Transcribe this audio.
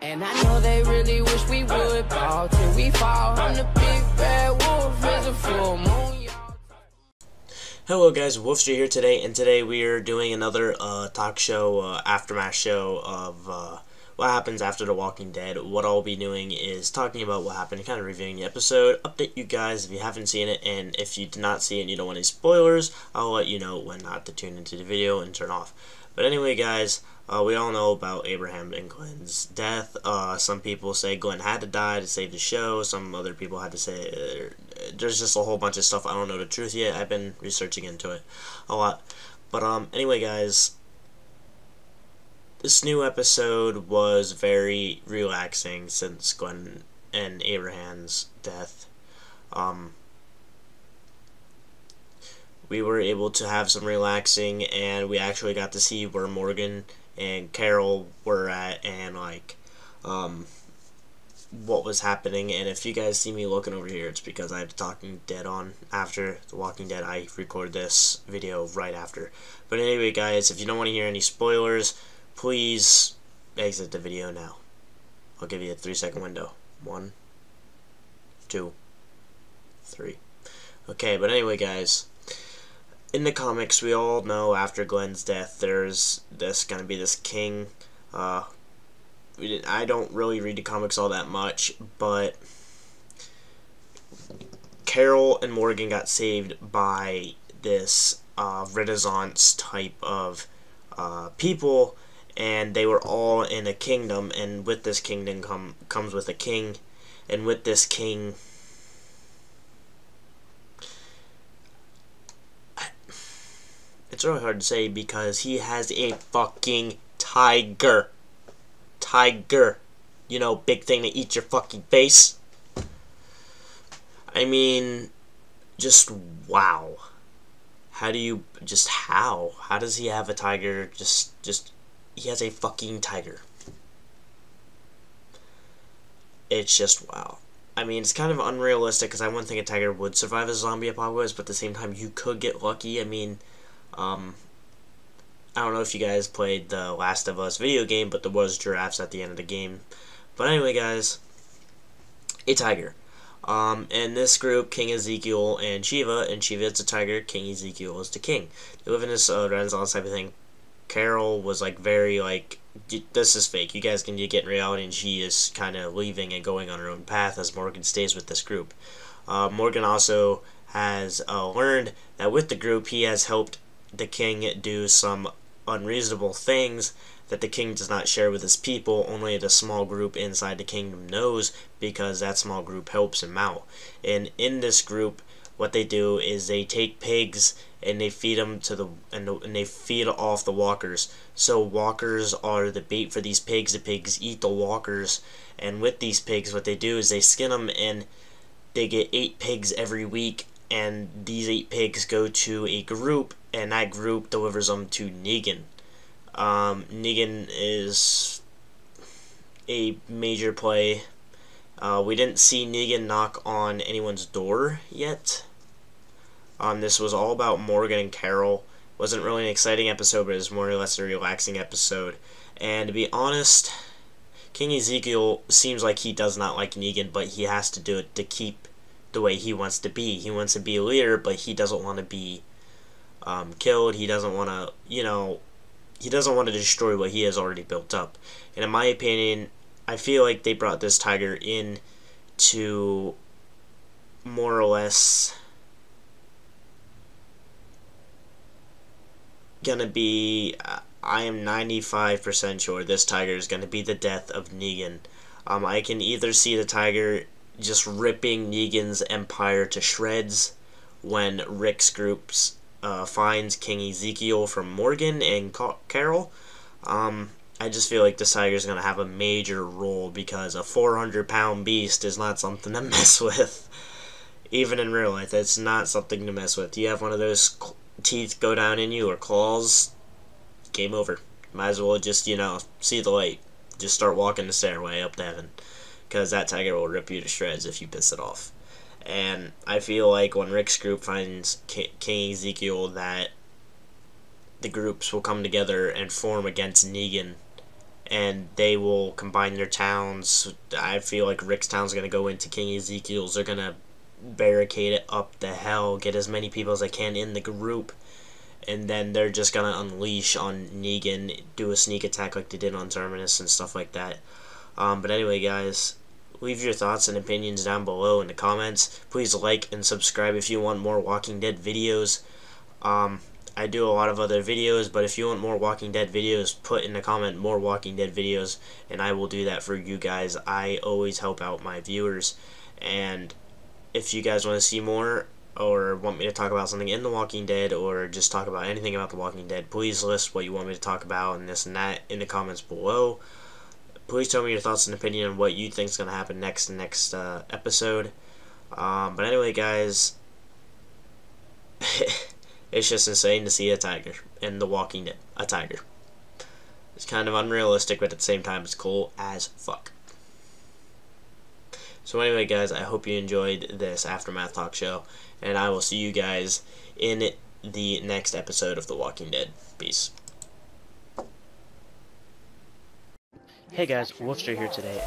And I know they really wish we would ball till we fall. I'm the big bad wolf, is a full moon. Hello guys, Wolfster here today, and today we are doing another talk show, aftermath show of what happens after The Walking Dead. What I'll be doing is talking about what happened, kind of reviewing the episode, update you guys if you haven't seen it, and if you did not see it and you don't want any spoilers, I'll let you know when not to tune into the video and turn off. But anyway guys, we all know about Abraham and Glenn's death. Some people say Glenn had to die to save the show, some other people had to say... There's just a whole bunch of stuff. I don't know the truth yet. I've been researching into it a lot. But anyway guys, this new episode was very relaxing since Glenn and Abraham's death. We were able to have some relaxing, and we actually got to see where Morgan and Carol were at, and like what was happening. And if you guys see me looking over here, it's because I have The Talking Dead on after The Walking Dead. I record this video right after. But anyway guys, if you don't want to hear any spoilers, please exit the video now. I'll give you a 3-second window. 1, 2, 3. Okay, but anyway guys, in the comics we all know after Glenn's death there's gonna be this king. I don't really read the comics all that much, but Carol and Morgan got saved by this Renaissance type of people, and they were all in a kingdom, and with this kingdom comes with a king, and with this king, it's really hard to say because he has a fucking tiger. Tiger, you know, big thing to eat your fucking face. I mean, just wow. How do you just how does he have a tiger? Just he has a fucking tiger. It's just wow. I mean, it's kind of unrealistic because I wouldn't think a tiger would survive a zombie apocalypse, but at the same time, you could get lucky. I mean, I don't know if you guys played the Last of Us video game, but there was giraffes at the end of the game. But anyway guys, a tiger. And this group, King Ezekiel and Shiva, is the tiger, King Ezekiel is the king. They live in this Renaissance type of thing. Carol was like very like, this is fake, you guys can get in reality, and she is kind of leaving and going on her own path as Morgan stays with this group. Morgan also has learned that with the group he has helped the king do some unreasonable things that the king does not share with his people. Only the small group inside the kingdom knows, because that small group helps him out. And in this group, what they do is they take pigs and they feed them to and they feed off the walkers. So walkers are the bait for these pigs. The pigs eat the walkers, and with these pigs, what they do is they skin them, and they get 8 pigs every week. And these 8 pigs go to a group, and that group delivers them to Negan. Negan is a major play. We didn't see Negan knock on anyone's door yet. This was all about Morgan and Carol. Wasn't really an exciting episode, but it was more or less a relaxing episode. And to be honest, King Ezekiel seems like he does not like Negan, but he has to do it to keep the way he wants to be. He wants to be a leader, but he doesn't want to be killed. He doesn't want to, you know, he doesn't want to destroy what he has already built up. And in my opinion, I feel like they brought this tiger in to more or less gonna be, I am 95% sure this tiger is gonna be the death of Negan. I can either see the tiger just ripping Negan's empire to shreds when Rick's group finds King Ezekiel from Morgan and Carol. I just feel like this tiger's going to have a major role, because a 400-pound beast is not something to mess with. Even in real life, it's not something to mess with. You have one of those teeth go down in you, or claws, game over. Might as well just, you know, see the light. Just start walking the stairway up to heaven, because that tiger will rip you to shreds if you piss it off. And I feel like when Rick's group finds King Ezekiel, that the groups will come together and form against Negan and they will combine their towns. I feel like Rick's town's going to go into King Ezekiel's. They're going to barricade it up the hell, get as many people as they can in the group, and then they're just going to unleash on Negan, do a sneak attack like they did on Terminus and stuff like that. But anyway, guys, leave your thoughts and opinions down below in the comments. Please like and subscribe if you want more Walking Dead videos. I do a lot of other videos, but if you want more Walking Dead videos, put in the comment more Walking Dead videos, and I will do that for you guys. I always help out my viewers, and if you guys want to see more or want me to talk about something in The Walking Dead or just talk about anything about The Walking Dead, please list what you want me to talk about and this and that in the comments below. Please tell me your thoughts and opinion on what you think is going to happen next episode. But anyway, guys, it's just insane to see a tiger in The Walking Dead. A tiger. It's kind of unrealistic, but at the same time, it's cool as fuck. So anyway, guys, I hope you enjoyed this Aftermath Talk Show, and I will see you guys in the next episode of The Walking Dead. Peace. Hey guys, Wolfster here today.